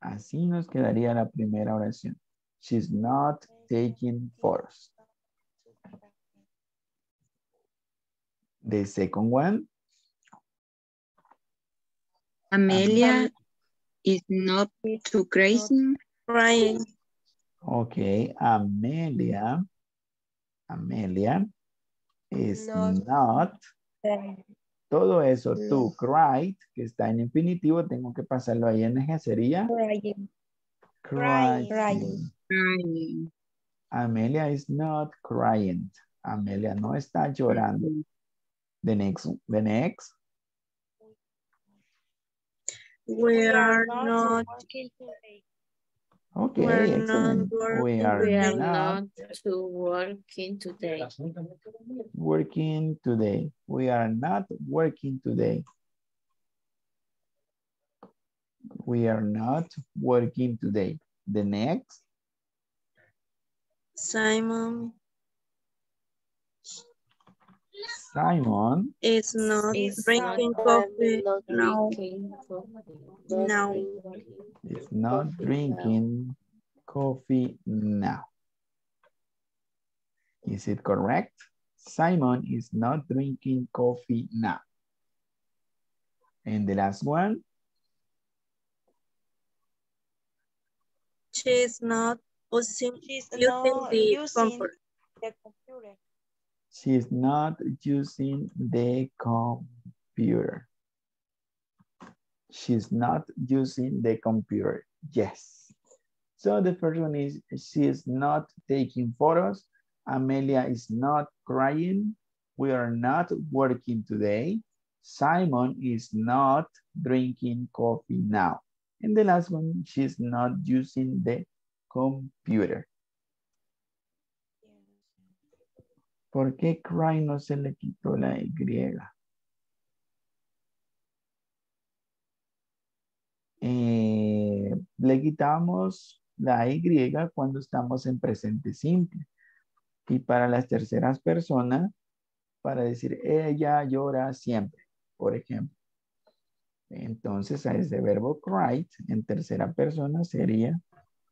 Así nos quedaría la primera oración. She's not taking photos. The second one. Amelia is not too crazy. Crying. Okay, Amelia, Amelia is not, not todo eso, no. To cry, que está en infinitivo, tengo que pasarlo a ing, sería crying. Crying. Crying. Crying. Amelia is not crying. Amelia no está llorando. The next, the next. We are not... Okay, we're excellent. Not we are, we are not, not to working today. Working today. We are not working today. We are not working today. The next. Simon. Simon is not is drinking not coffee. Not drinking no. Coffee. No. Is not coffee drinking now. Coffee now. Is it correct? Simon is not drinking coffee now. And the last one. she is not using, is using, not the, using computer. the computer. She is not using the computer. She's not using the computer. Yes. So the first one is she is not taking photos. Amelia is not crying. We are not working today. Simon is not drinking coffee now. And the last one, she's not using the computer. ¿Por qué cry no se le quitó la Y? Eh, le quitamos la Y cuando estamos en presente simple. Y para las terceras personas, para decir ella llora siempre, por ejemplo. Entonces, a ese verbo cried en tercera persona sería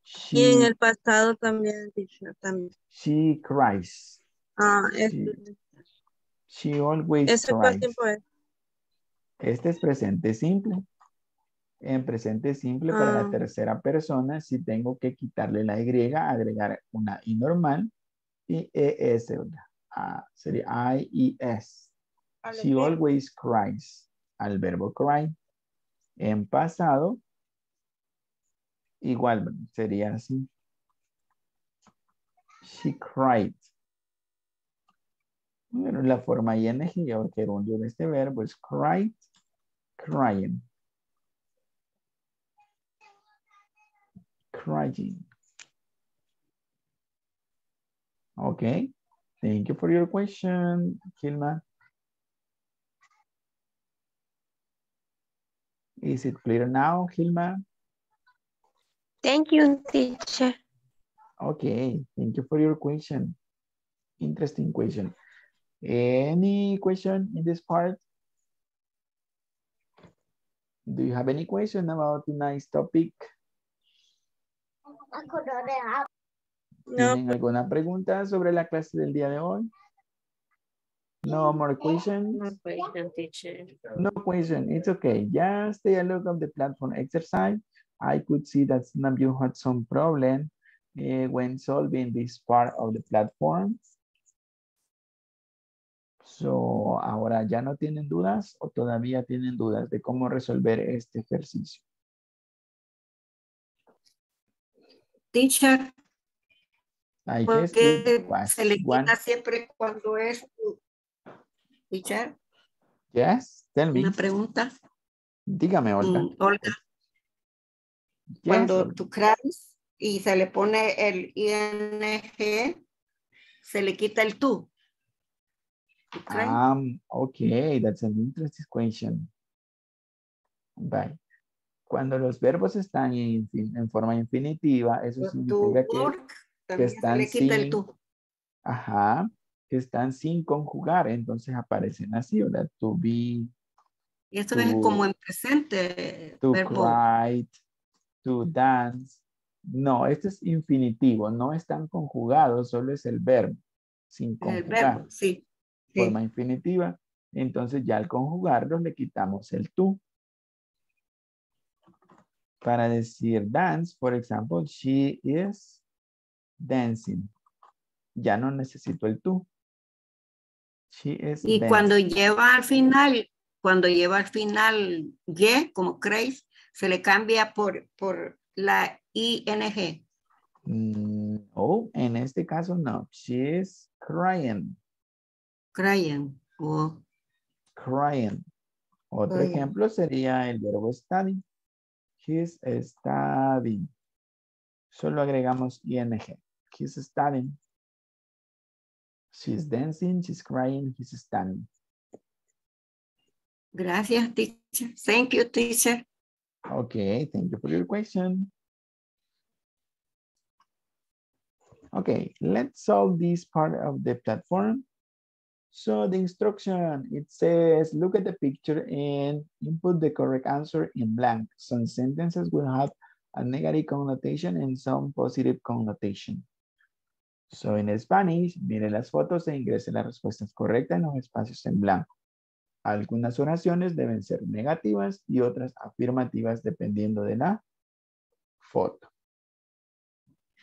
she. Y en el pasado también, también. She cries. Ah, este. She, she always este cries. Es. Este es presente simple. En presente simple, ah. para la tercera persona, si tengo que quitarle la Y, agregar una I normal y E S. Ah, sería I E S. She always cries. Al verbo cry. En pasado, igual sería así. She cried. Bueno, la forma ing, porque el uso de este verbo es cried, crying. Crying. Ok. Thank you for your question, Gilma. Is it clear now, Gilma? Thank you, teacher. Okay, thank you for your question. Interesting question. Any question in this part? Do you have any question about tonight's topic? No. ¿Tienen alguna pregunta sobre la clase del día de hoy? No more questions? No question, teacher. No question, it's okay. Just take a look at the platform exercise. I could see that some of you had some problem uh, when solving this part of the platform. So, ahora ya no tienen dudas o todavía tienen dudas de cómo resolver este ejercicio. Teacher, I guess it was se le quita siempre cuando es... Teacher? Yes, tell me. Una pregunta. Dígame, Olga. Mm, Olga. Yes, Cuando Olga. Tú cries y se le pone el I N G, se le quita el tú. Um, okay, that's an interesting question. Bye. Cuando los verbos están en, en forma infinitiva, eso significa que, work, que están se le quita sin... el tú. Ajá. Que están sin conjugar, entonces aparecen así, ¿verdad? To be. Y esto to, es como en presente. To verbo. Cry, to dance. No, este es infinitivo, no están conjugados, solo es el verbo. Sin conjugar. El verbo, sí. Forma sí. infinitiva. Entonces ya al conjugarlos le quitamos el tú. Para decir dance, por ejemplo, she is dancing. Ya no necesito el tú. She is y dancing. Cuando lleva al final, cuando lleva al final Y, yeah, como creéis, se le cambia por, por la I N G. Mm, oh, en este caso no. She is crying. Crying. Oh. Crying. Otro crying. Ejemplo sería el verbo studying. He's studying. Solo agregamos I N G. He's studying. She's dancing, she's crying, he's standing. Gracias, teacher. Thank you, teacher. Okay, thank you for your question. Okay, let's solve this part of the platform. So the instruction, it says, look at the picture and input the correct answer in blank. Some sentences will have a negative connotation and some positive connotation. So, en Spanish, mire las fotos e ingrese las respuestas correctas en los espacios en blanco. Algunas oraciones deben ser negativas y otras afirmativas dependiendo de la foto.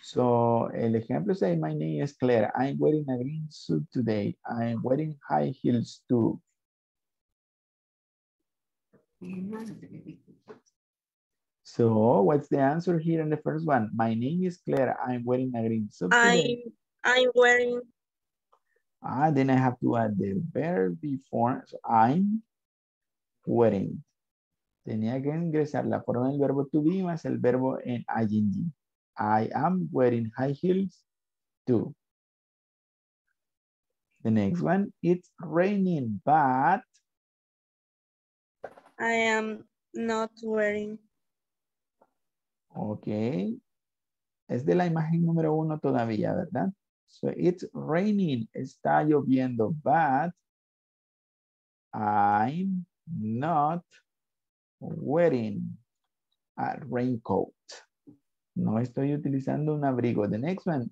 So el ejemplo say, my name is Claire. I'm wearing a green suit today. I'm wearing high heels too. So what's the answer here in the first one? My name is Claire. I'm wearing a green suit today. I'm, I'm wearing. Ah, then I have to add the verb before. So I'm wearing. Tenía que ingresar la forma del verbo to be más el verbo en ing. I am wearing high heels too. The next one, it's raining, but I am not wearing. Okay. Es de la imagen número uno todavía, ¿verdad? So it's raining, está lloviendo, but I'm not wearing a raincoat. No estoy utilizando un abrigo. The next one,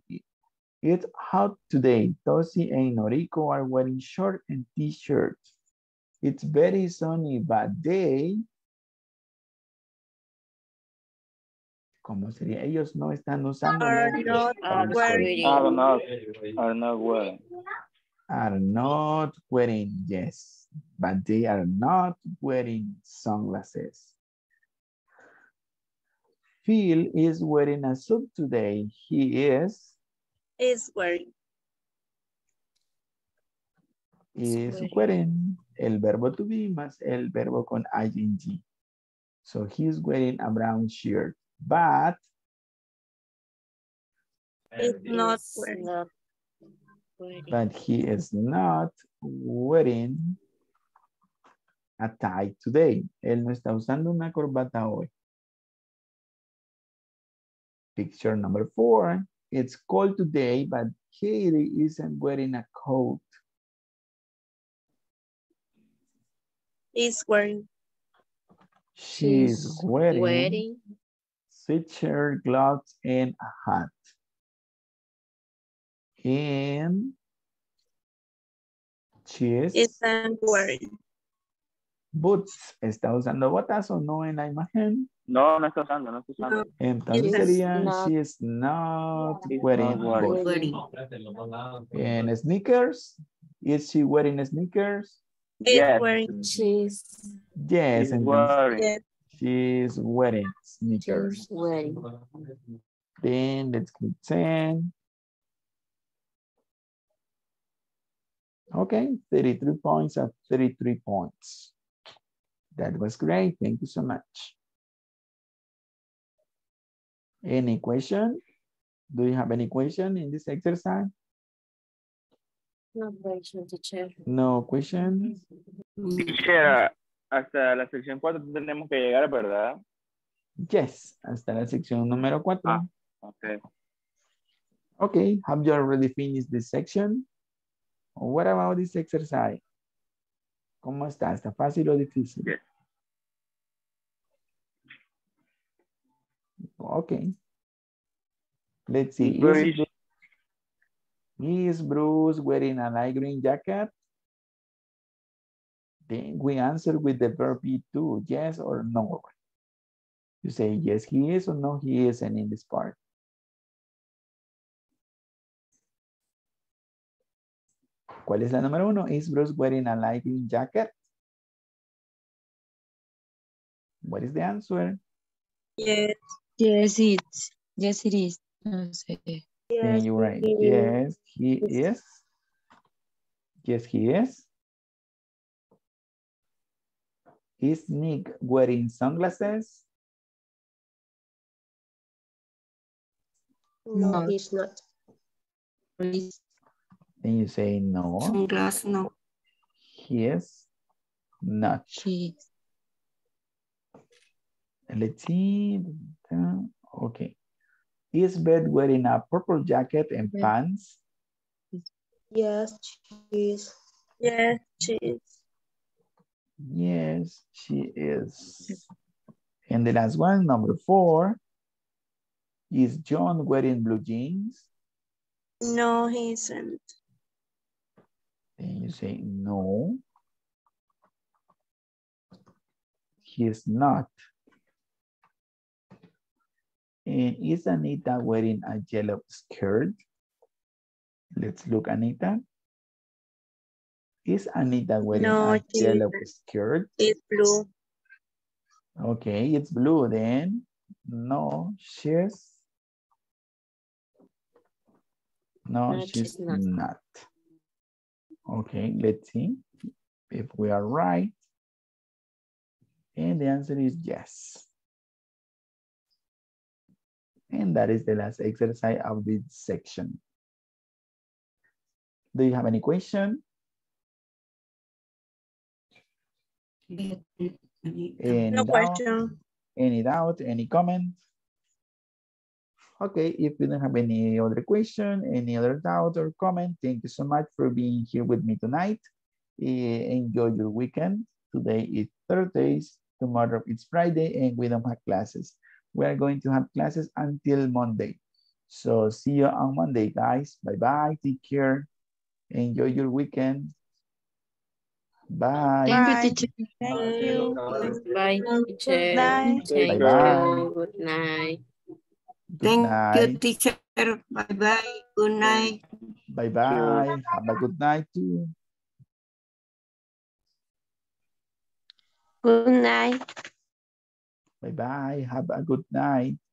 it's hot today. Tosi and Noriko are wearing shorts and t-shirts. It's very sunny, but they... ¿Cómo sería? Ellos no están usando... Are not wearing. Are not, are not wearing. Are not wearing, yes. But they are not wearing sunglasses. Phil is wearing a suit today. He is... Is wearing. Is wearing. El verbo to be más el verbo con ing. So he's wearing a brown shirt. But... It's not wearing. But he is not wearing a tie today. Él no está usando una corbata hoy. Picture number four, it's cold today, but Katie isn't wearing a coat. Is wearing. She's, She's wearing, wearing sweatshirt, gloves, and a hat. And she is isn't wearing. Boots. ¿Está usando botas o no en la imagen? No, no está usando, no está usando. Entonces sería, not, she is not wearing boots. And sneakers. Is she wearing sneakers? Yes. Wearing. She's, yes, she's wearing. She's wearing sneakers. She's wearing. Then let's click ten. Okay, thirty-three points at thirty-three points. That was great. Thank you so much. Any question? Do you have any question in this exercise? No question, teacher. No question. Teacher, hasta la sección cuatro tenemos que llegar, ¿verdad? Yes, hasta la sección número cuatro. Ah, okay. Okay, have you already finished this section? What about this exercise? ¿Cómo está? ¿Está fácil o difícil? Yes. Okay. Let's see. Bruce. Is, Bruce, is Bruce wearing a light green jacket? Then we answer with the verb be to, yes or no. You say yes, he is, or no, he isn't in this part. ¿Cuál es la número uno? Is Bruce wearing a light green jacket? What is the answer? Yes. Yes, it's. Yes, it is. No sé. Yes, yeah, you're right. Yes, he is. Yes, he is. Is Nick wearing sunglasses? No, he's not. Please. Then you say no. Sunglasses, no. He is not. He is. Let's see. Okay. Is Beth wearing a purple jacket and pants? Yes, she is. Yes, she is. Yes, she is. And the last one, number four. Is John wearing blue jeans? No, he isn't. Then you say no. He is not. And is Anita wearing a yellow skirt? Let's look, Anita. Is Anita wearing no, a yellow skirt? It's blue. Okay, it's blue then. No, she's... No, no she's, she's not. not. Okay, let's see if we are right. And the answer is yes. And that is the last exercise of this section. Do you have any question? No doubt, question. Any doubt, any comment? Okay, if you don't have any other question, any other doubt or comment, thank you so much for being here with me tonight. Enjoy your weekend. Today is Thursdays, tomorrow it's Friday, and we don't have classes. We are going to have classes until Monday. So see you on Monday, guys. Bye-bye. Take care. Enjoy your weekend. Bye. Thank you, teacher. Thank you. Bye, teacher. Bye. Bye. Bye. Good night. Thank you, teacher. Bye-bye. Good night. Bye-bye. Have a good night, too. Good night. Bye-bye. Have a good night.